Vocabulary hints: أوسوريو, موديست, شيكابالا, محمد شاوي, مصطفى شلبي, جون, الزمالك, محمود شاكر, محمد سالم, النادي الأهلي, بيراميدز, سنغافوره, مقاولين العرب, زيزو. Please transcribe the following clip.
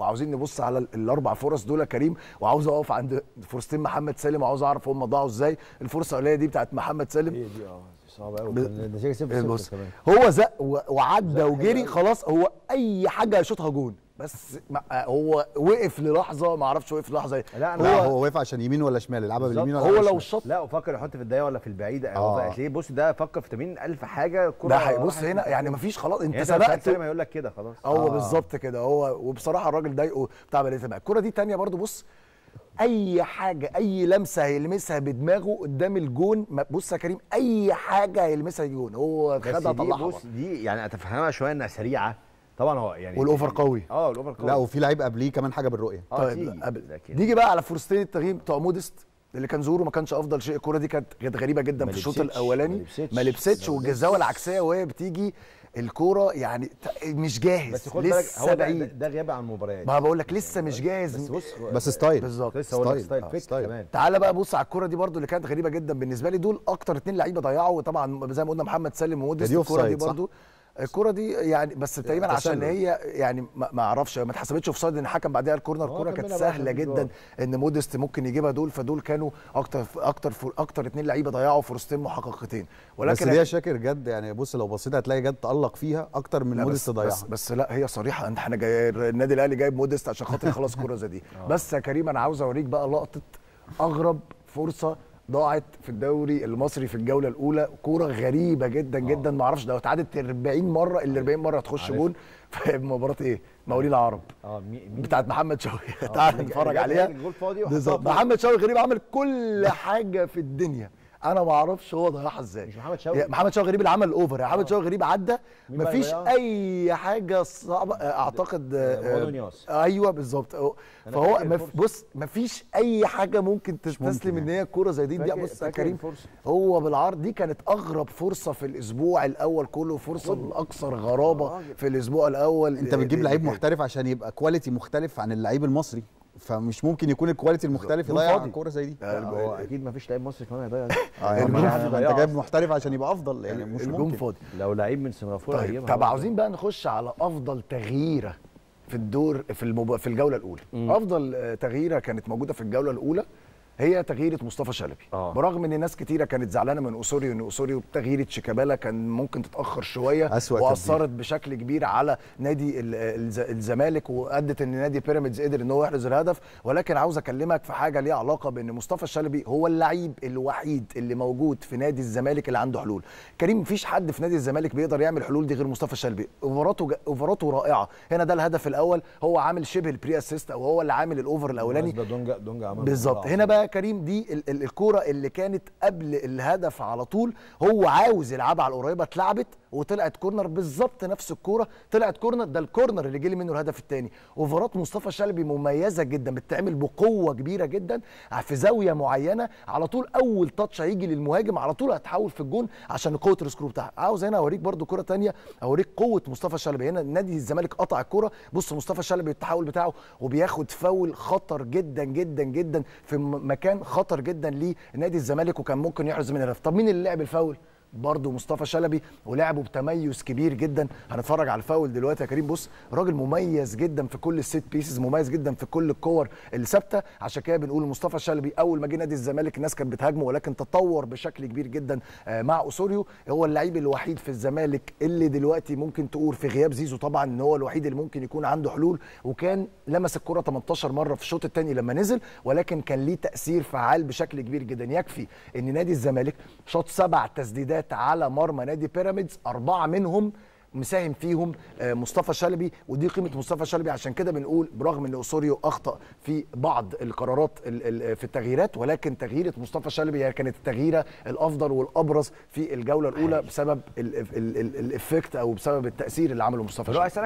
وعاوزين نبص على الاربع فرص دول يا كريم، وعاوز اقف عند فرصتين محمد سالم، وعاوز اعرف هم ضاعوا ازاي. الفرصه الاولانيه دي بتاعت محمد سالم دي صعبه قوي، ده بص هو زق وعدى وجري خلاص، هو اي حاجه هيشوطها جون، بس هو وقف للحظه، ما اعرفش وقف للحظه ايه. لا هو وقف عشان يمين ولا شمال، يلعبها باليمين ولا هو لو شط، لا وفكر يحط في الدقيقه ولا في البعيده ليه. بص ده فكر في 80,000 حاجه، الكوره ده بص هنا يعني مفيش خلاص، انت سبقت زي ما يقول لك كده خلاص. هو بالظبط كده هو، وبصراحه الراجل ضايقه بتاع بلديه بقى. الكوره دي ثانيه برده، بص اي حاجه، اي لمسه هيلمسها بدماغه قدام الجون. بص يا كريم، اي حاجه هيلمسها الجون هو خدها طلعها. بص دي يعني اتفهمها شويه انها سريعه طبعا، هو يعني والاوفر قوي، الاوفر قوي، لا وفي لعيب قبليه كمان حاجه بالرؤيه. طيب نيجي بقى على فرصتين التغيير بتوع موديست اللي كان ظهوره ما كانش افضل شيء. الكوره دي كانت غريبه جدا في الشوط الاولاني، ما لبستش، والجزاوه العكسيه وهي بتيجي الكوره يعني مش جاهز، بس خد بالك هو ده غياب عن المباريات. ما بقول لك لسه مش جاهز، بس ستايل بالظبط، ستايل فيك كمان. تعالى بقى بص على الكوره دي برده اللي كانت غريبه جدا بالنسبه لي. دول اكتر اتنين لعيبه ضيعوا، طبعا زي ما قلنا محمد سالم وموديست. الكوره دي برده الكرة دي يعني بس تقريبا عشان هي يعني ما اعرفش، ما اتحسبتش اوف سايد ان الحكم بعديها الكورنر. الكوره كانت سهله جدا ان موديست ممكن يجيبها. فدول كانوا اكتر اتنين لعيبه ضيعوا فرصتين محققتين. ولكن بس دي يا شاكر جد يعني، بص لو بصيت هتلاقي جد تألق فيها اكتر من موديست ضيعها، بس لا هي صريحه ان احنا النادي الاهلي جايب موديست عشان خاطر يخلص كوره زي دي. بس يا كريم انا عاوز اوريك بقى لقطه اغرب فرصه ضاعت في الدوري المصري في الجوله الاولى. كوره غريبه جدا جدا، ما اعرفش ده اتعادت 40 مره، ال 40 مره هتخش جول في مباراه ايه؟ مقاولين العرب بتاعت محمد شاوي. تعال نتفرج عليها. محمد شاوي غريب عمل كل حاجه في الدنيا، انا ما اعرفش هو ضيعها ازاي. مش محمد شاوي غريب اللي عمل الاوفر. محمد شاوي غريب عدى، مفيش اي حاجه صعبه اعتقد. ايوه بالظبط، فهو بص مفيش اي حاجه ممكن تستسلم ان هي الكوره زي دي. بص يا كريم هو بالعرض دي كانت اغرب فرصه في الاسبوع الاول كله، فرصه الاكثر غرابه في الاسبوع الاول. انت بتجيب لعيب محترف عشان يبقى كواليتي مختلف عن اللعيب المصري، فمش ممكن يكون الكواليتي المختلف يضيع على الكوره زي دي. هو اكيد ما فيش لعيب مصري كمان هيضيع دي. انت جايب محترف عشان يبقى افضل يعني، مش ممكن. الجون فاضي لو لعيب من سنغافوره هيجيبها. طب عاوزين بقى نخش على افضل تغييره في الدور في الجوله الاولى. افضل تغييره كانت موجوده في الجوله الاولى هي تغييره مصطفى شلبي، برغم ان ناس كتيره كانت زعلانه من أوسوريو، ان أوسوريو بتغييره شيكابالا كان ممكن تتاخر شويه، واثرت بشكل كبير على نادي الزمالك، وادت ان نادي بيراميدز قدر ان هو يحرز الهدف. ولكن عاوز اكلمك في حاجه ليها علاقه بان مصطفى شلبي هو اللعيب الوحيد اللي موجود في نادي الزمالك اللي عنده حلول. كريم مفيش حد في نادي الزمالك بيقدر يعمل الحلول دي غير مصطفى شلبي. اوفراته رائعه، هنا ده الهدف الاول هو عامل شبه البري اسيست، او هو اللي عامل الاوفر الاولاني بالظبط. هنا بقى كريم دي الكوره اللي كانت قبل الهدف على طول، هو عاوز يلعبها على القريبه، اتلعبت وطلعت كورنر. بالظبط نفس الكوره طلعت كورنر، ده الكورنر اللي جه منه الهدف الثاني. اوفرات مصطفى شلبي مميزه جدا، بتتعمل بقوه كبيره جدا في زاويه معينه على طول، اول تاتش هيجي للمهاجم على طول هتحول في الجون عشان قوه السكرو بتاعها. عاوز هنا اوريك برده كوره ثانيه، اوريك قوه مصطفى شلبي. هنا نادي الزمالك قطع الكوره، بص مصطفى شلبي التحول بتاعه، وبياخد فاول خطر جدا جدا جدا في مكان خطر جدا لنادي الزمالك، وكان ممكن يحرز منه هدف. طب مين اللي لعب الفاول؟ برضه مصطفى شلبي، ولعبه بتميز كبير جدا. هنتفرج على الفاول دلوقتي يا كريم. بص راجل مميز جدا في كل السيت بيسز، مميز جدا في كل الكور الثابته. عشان كده بنقول مصطفى شلبي اول ما جه نادي الزمالك الناس كانت بتهاجمه، ولكن تطور بشكل كبير جدا مع أوسوريو. هو اللعيب الوحيد في الزمالك اللي دلوقتي ممكن تقول في غياب زيزو طبعا ان هو الوحيد اللي ممكن يكون عنده حلول، وكان لمس الكره 18 مره في الشوط الثاني لما نزل، ولكن كان ليه تاثير فعال بشكل كبير جدا. يكفي ان نادي الزمالك شاط 7 تسديدات على مرمى نادي بيراميدز، 4 منهم مساهم فيهم مصطفى شلبي، ودي قيمه مصطفى شلبي. عشان كده بنقول برغم ان أوسوريو اخطا في بعض القرارات في التغييرات، ولكن تغييره مصطفى شلبي هي كانت التغييره الافضل والابرز في الجوله الاولى بسبب الافكت او بسبب التاثير اللي عمله مصطفى شلبي.